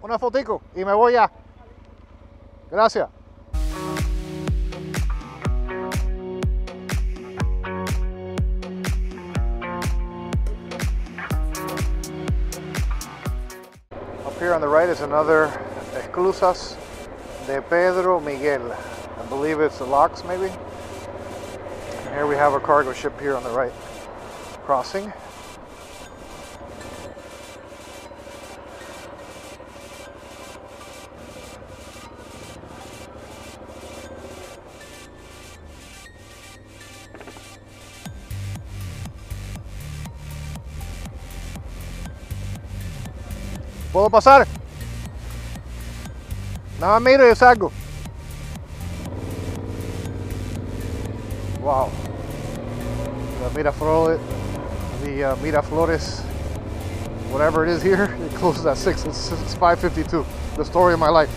una fotico y me voy ya. Gracias. Up here on the right is another Esclusas de Pedro Miguel. I believe it's the locks, maybe. And here we have a cargo ship here on the right crossing. ¿Puedo pasar? Nada, miro y salgo. Wow. The Miraflores, whatever it is here, it closes at 6. It's 5:52. The story of my life.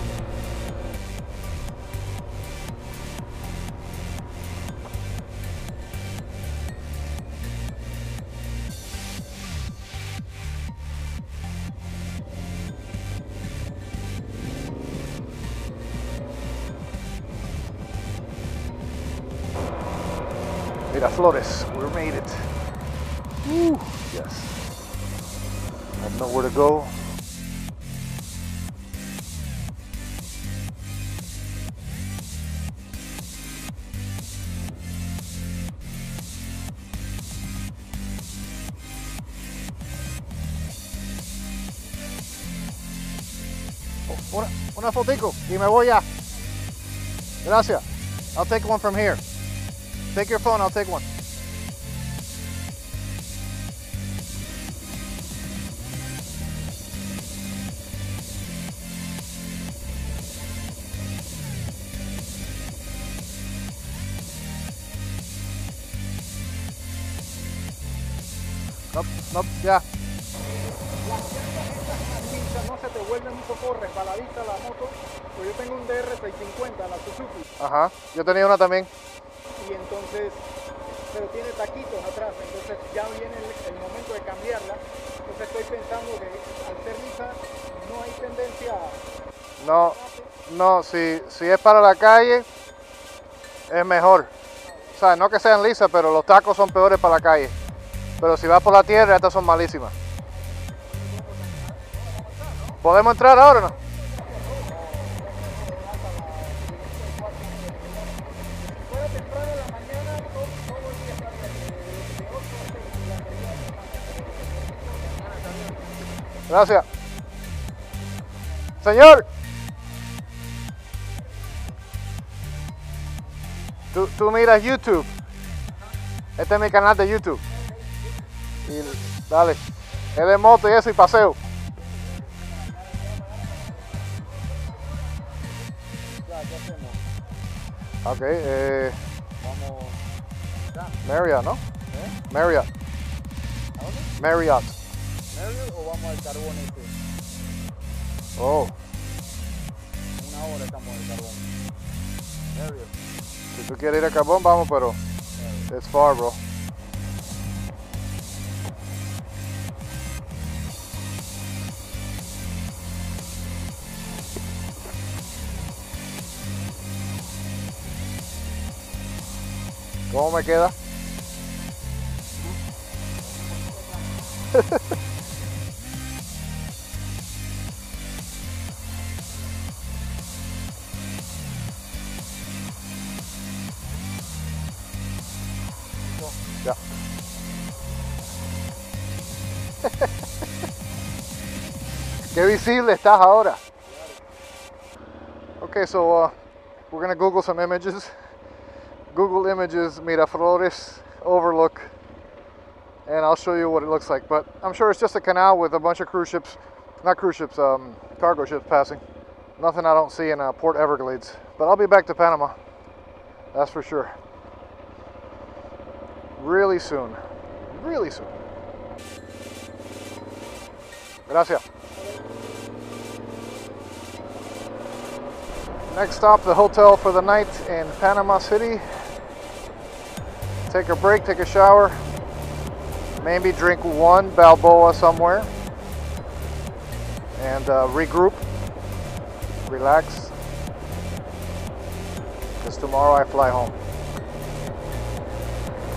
Miraflores, we made it. Woo, yes. I have nowhere to go. Una fotico y me voy ya. Gracias. I'll take one from here. Take your phone, I'll take one. Nope, nope, yeah. No se te vuelven mucho corres para la vista la moto, pues yo tengo un DR650, la Suzuki. Ajá, yo tenía una también. Y entonces, pero tiene taquitos atrás, entonces ya viene el momento de cambiarla. Entonces estoy pensando que al ser lisa no hay tendencia a... No, no, si es para la calle es mejor. O sea, no que sean lisas, pero los tacos son peores para la calle. Pero si vas por la tierra, estas son malísimas. ¿Podemos entrar ahora o no? Gracias. Señor. Tú miras YouTube. Este es mi canal de YouTube. Y dale. Es de moto y eso y paseo. Ok. Vamos. Marriott, ¿no? Marriott. Marriott. ¿O vamos al carbón este? Oh. Una hora estamos en el carbón. Si tú quieres ir al carbón, vamos, pero... Marriott. It's far, bro. ¿Cómo me queda? Qué visible estás ahora. Okay, so we're gonna Google some images. Google images Miraflores overlook, and I'll show you what it looks like. But I'm sure it's just a canal with a bunch of cruise ships, not cruise ships, cargo ships passing. Nothing I don't see in Port Everglades. But I'll be back to Panama, that's for sure. Really soon, really soon. Gracias. Next stop, the hotel for the night in Panama City. Take a break, take a shower, maybe drink one Balboa somewhere. and regroup, relax, because tomorrow I fly home.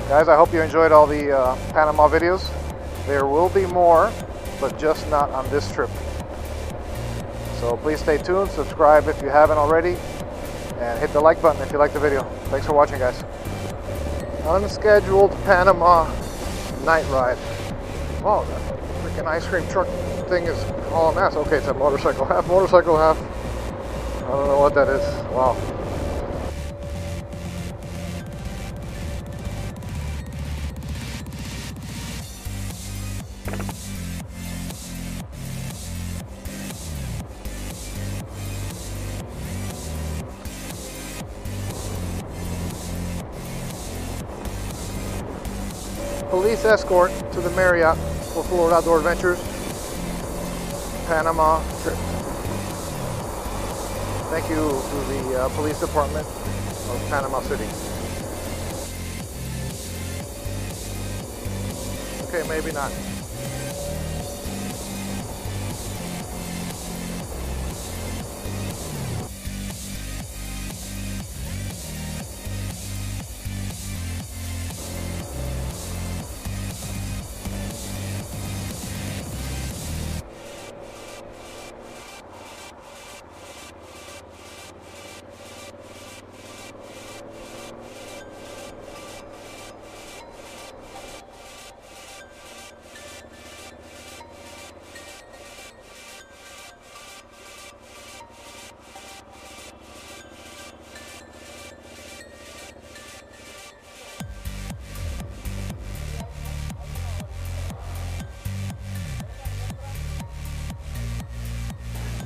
Guys, I hope you enjoyed all the Panama videos. There will be more, but just not on this trip. So please stay tuned, subscribe if you haven't already, and hit the like button if you like the video. Thanks for watching, guys. Unscheduled Panama night ride. Oh, that freaking ice cream truck thing is all a mess. Okay, it's a motorcycle, half motorcycle, half. I don't know what that is. Wow. Police escort to the Marriott for Florida Outdoor Adventures Panama trip. Thank you to the police department of Panama City. Okay, maybe not.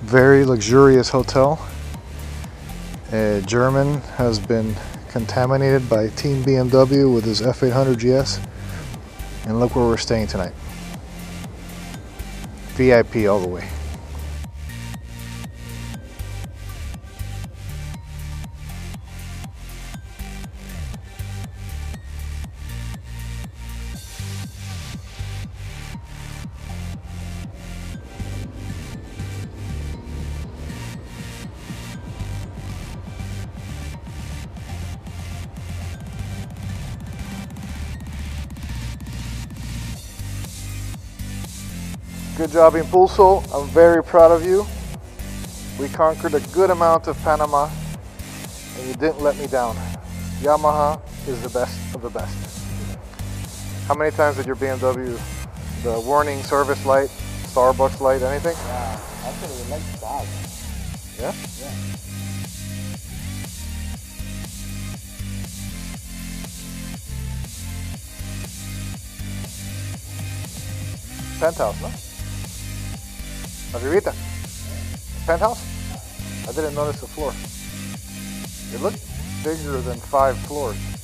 Very luxurious hotel. German has been contaminated by Team BMW with his F800GS. And look where we're staying tonight. VIP all the way. Good job, Impulso. I'm very proud of you. We conquered a good amount of Panama, and you didn't let me down. Yamaha is the best of the best. How many times did your BMW, the warning service light, Starbucks light, anything? Yeah, actually, we like Starbucks. Yeah? Yeah. Penthouse, no? Arribita. Penthouse? I didn't notice the floor. It looked bigger than 5 floors.